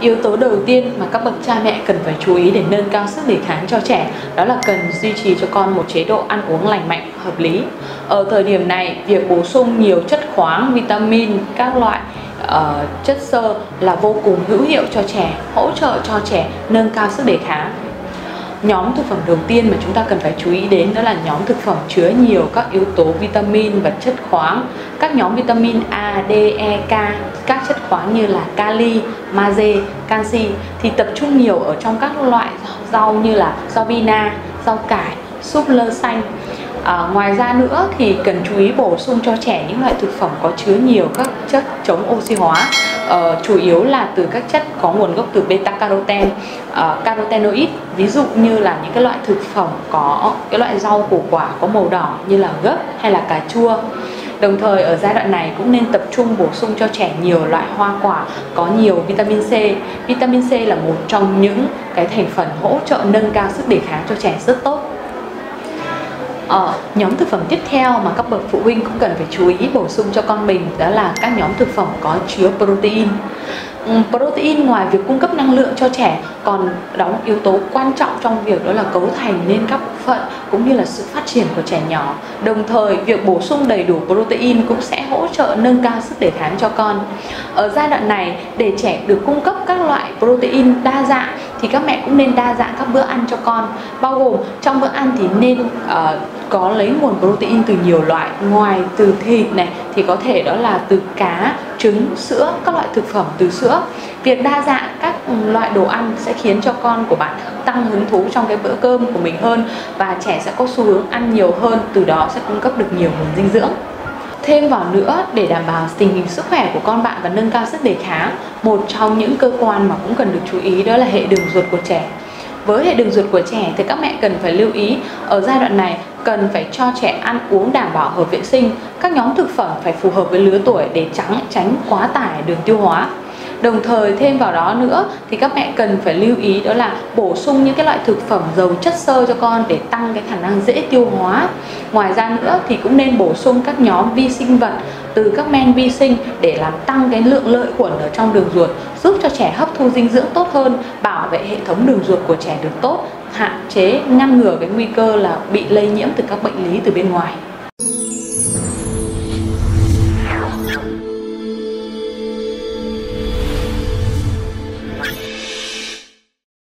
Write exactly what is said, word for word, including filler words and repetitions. Yếu tố đầu tiên mà các bậc cha mẹ cần phải chú ý để nâng cao sức đề kháng cho trẻ đó là cần duy trì cho con một chế độ ăn uống lành mạnh, hợp lý. Ở thời điểm này, việc bổ sung nhiều chất khoáng, vitamin, các loại uh, chất xơ là vô cùng hữu hiệu cho trẻ, hỗ trợ cho trẻ nâng cao sức đề kháng. Nhóm thực phẩm đầu tiên mà chúng ta cần phải chú ý đến đó là nhóm thực phẩm chứa nhiều các yếu tố vitamin và chất khoáng. Các nhóm vitamin A, D, E, K, các chất khoáng như là kali, magie, canxi thì tập trung nhiều ở trong các loại rau như là rau bina, rau cải, súp lơ xanh. À, ngoài ra nữa thì cần chú ý bổ sung cho trẻ những loại thực phẩm có chứa nhiều các chất chống oxy hóa, à, chủ yếu là từ các chất có nguồn gốc từ beta caroten, à, carotenoid, ví dụ như là những cái loại thực phẩm có cái loại rau củ quả có màu đỏ như là gấc hay là cà chua. Đồng thời ở giai đoạn này cũng nên tập trung bổ sung cho trẻ nhiều loại hoa quả có nhiều vitamin C. Vitamin C là một trong những cái thành phần hỗ trợ nâng cao sức đề kháng cho trẻ rất tốt. Ở nhóm thực phẩm tiếp theo mà các bậc phụ huynh cũng cần phải chú ý bổ sung cho con mình đó là các nhóm thực phẩm có chứa protein. Protein ngoài việc cung cấp năng lượng cho trẻ còn đóng yếu tố quan trọng trong việc đó là cấu thành nên các bộ phận cũng như là sự phát triển của trẻ nhỏ. Đồng thời việc bổ sung đầy đủ protein cũng sẽ hỗ trợ nâng cao sức đề kháng cho con. Ở giai đoạn này để trẻ được cung cấp các loại protein đa dạng thì các mẹ cũng nên đa dạng các bữa ăn cho con, bao gồm trong bữa ăn thì nên uh, có lấy nguồn protein từ nhiều loại, ngoài từ thịt này thì có thể đó là từ cá, trứng, sữa, các loại thực phẩm từ sữa. Việc đa dạng các loại đồ ăn sẽ khiến cho con của bạn tăng hứng thú trong cái bữa cơm của mình hơn và trẻ sẽ có xu hướng ăn nhiều hơn, từ đó sẽ cung cấp được nhiều nguồn dinh dưỡng. Thêm vào nữa, để đảm bảo tình hình sức khỏe của con bạn và nâng cao sức đề kháng, một trong những cơ quan mà cũng cần được chú ý đó là hệ đường ruột của trẻ. Với hệ đường ruột của trẻ thì các mẹ cần phải lưu ý ở giai đoạn này cần phải cho trẻ ăn uống đảm bảo hợp vệ sinh, các nhóm thực phẩm phải phù hợp với lứa tuổi để tránh tránh quá tải đường tiêu hóa. Đồng thời thêm vào đó nữa thì các mẹ cần phải lưu ý đó là bổ sung những cái loại thực phẩm giàu chất xơ cho con để tăng cái khả năng dễ tiêu hóa. Ngoài ra nữa thì cũng nên bổ sung các nhóm vi sinh vật từ các men vi sinh để làm tăng cái lượng lợi khuẩn ở trong đường ruột, giúp cho trẻ hấp thu dinh dưỡng tốt hơn, bảo vệ hệ thống đường ruột của trẻ được tốt, hạn chế ngăn ngừa cái nguy cơ là bị lây nhiễm từ các bệnh lý từ bên ngoài.